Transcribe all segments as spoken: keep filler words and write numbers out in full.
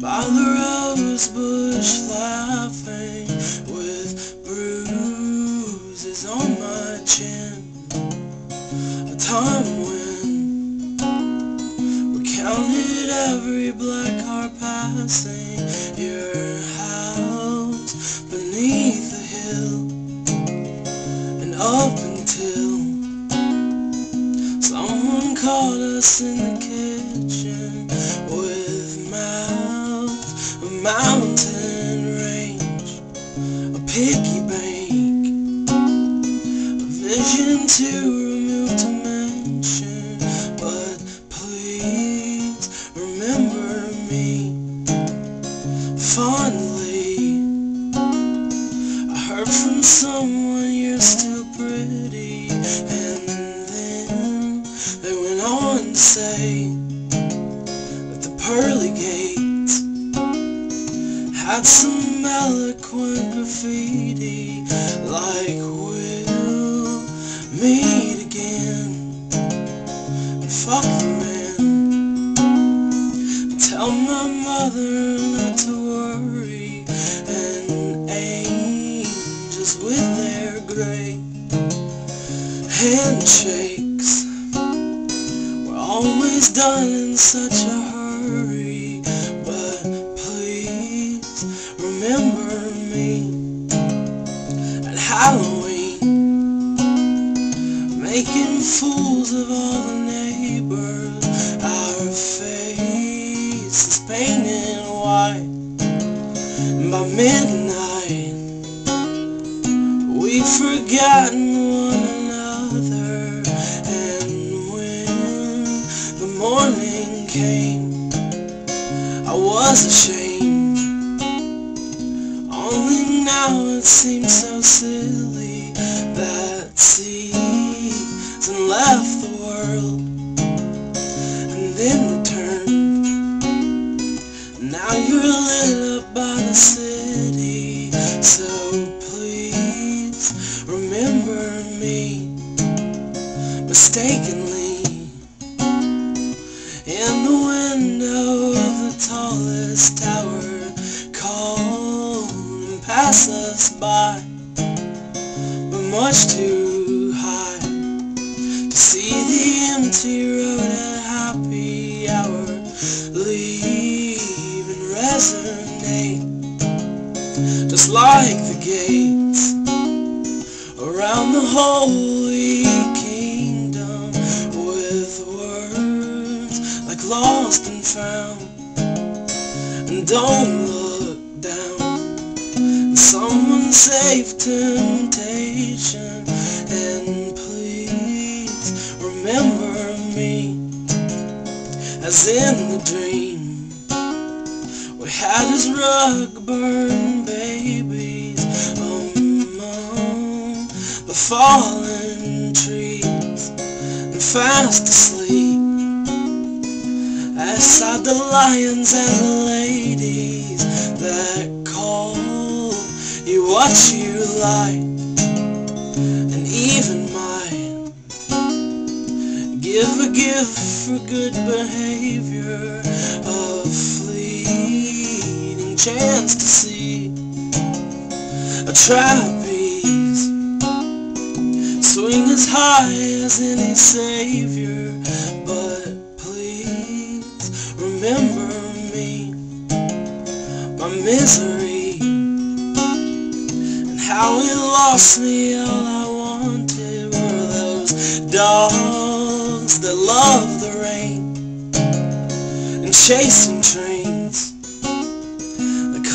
By the rose bush laughing, with bruises on my chin, a time when we counted every black car passing your house beneath the hill, and up until someone caught us in the kitchen with my mountain range, a piggy bank, a vision to remove dimension. But please remember me fondly. I heard from someone you're still pretty, and then they went on to say that the pearly gates had some eloquent graffiti, like we'll meet again. And fuck the man, and tell my mother not to worry, and angels with their grey handshakes were always done in such a hurry. Remember me at Halloween, making fools of all the neighbors, our faces painted white. And by midnight, we've forgotten one another, and when the morning came, I was ashamed. Now it seems so silly that season left the world and then returned. Now you're lit up by the city, so please remember me mistakenly in the window of the tallest tower. Pass us by, but much too high to see the empty road at happy hour. Leave and resonate, just like the gates around the holy kingdom, with words like lost and found. And don't look down, someone save temptation, and please remember me as in the dream we had as rug burn babies among the fallen trees, and fast asleep outside the lions and the ladies that call you what you like, and even mine. Give a gift for good behavior, a fleeting chance to see a trapeze swing as high as any savior. But please remember me, my misery, how it lost me. All I wanted were those dogs that love the rain and chasing trains.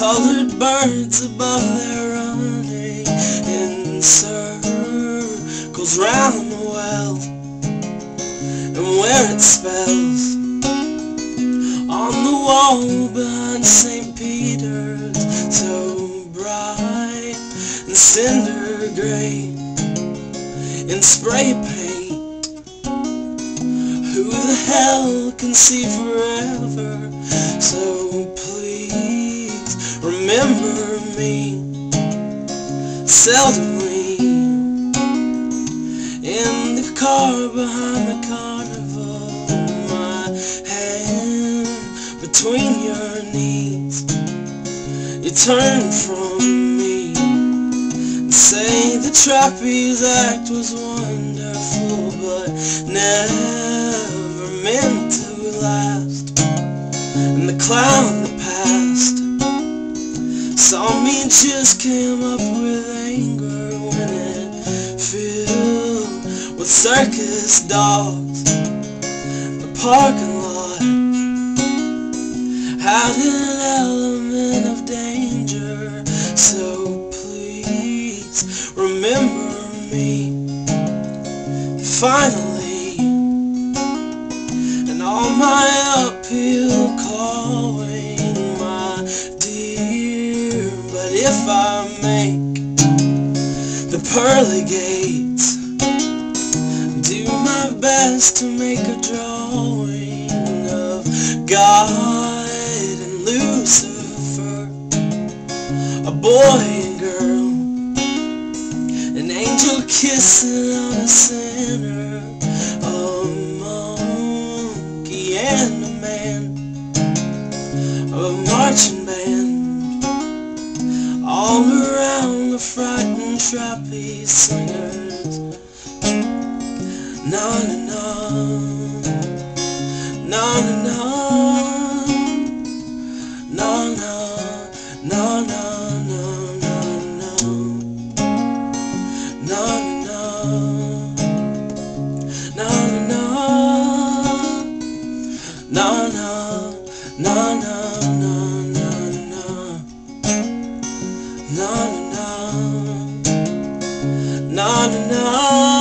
colored birds above their running in circles round the well, and where it spells on the wall behind Saint Peter's, so bright and cinder gray in spray paint. Who the hell can see forever? So please remember me seldomly in the car behind the carnival, my hand between your knees. You turn from me and say the trapeze act was wonderful, but never meant to last. And the clown that passed saw me and just came up with anger when it filled with circus dogs the parking lot had an element of danger. So please remember me finally, and all my uphill calling, my dear. But if I make the pearly gates, do my best to make a drawing of God and Lucifer, a boy and girl, an angel kissing on a sinner, a monkey and a marching band, all around the frightened trapeze swingers. Na na na, na na na, na na na na na na na, na na na, na na na, na na na. Na na na, na na na.